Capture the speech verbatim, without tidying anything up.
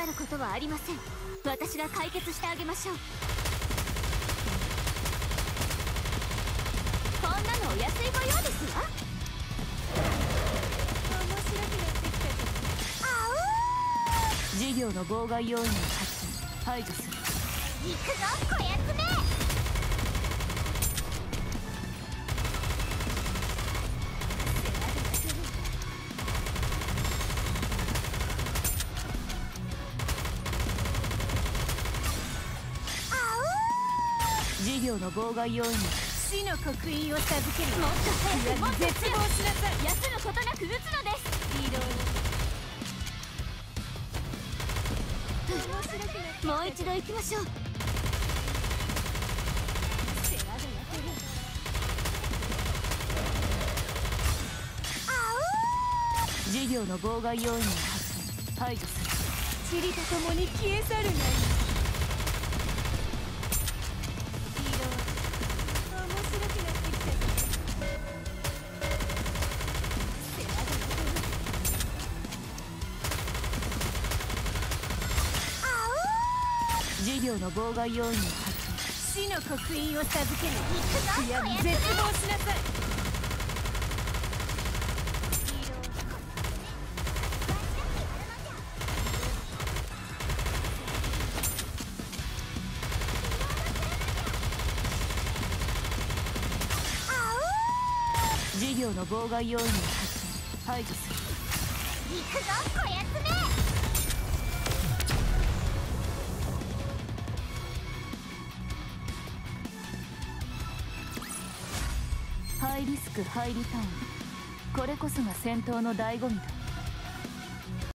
なることはありません。私が解決してあげましょう。こんなのお安いご用ですわ。面白くなってきたじゃん。あおー！事業の妨害要因を発見、排除する。行くぞ、こやつめ！事業の妨害要因、死の刻印を授ける。もっと早く、もっと絶望しなさい。休むことなく撃つのです。いろいろ面白くなって。もう一度行きましょう。あおー！事業の妨害要因を発見、排除する。塵と共に消え去るがいい。事業の妨害要因を発見、死の刻印を授ける。いや、絶望しなさい。事業の妨害要因を発見、排除する。行くぞ、こやつめ！ハイリスクハイリターン、これこそが戦闘の醍醐味だ。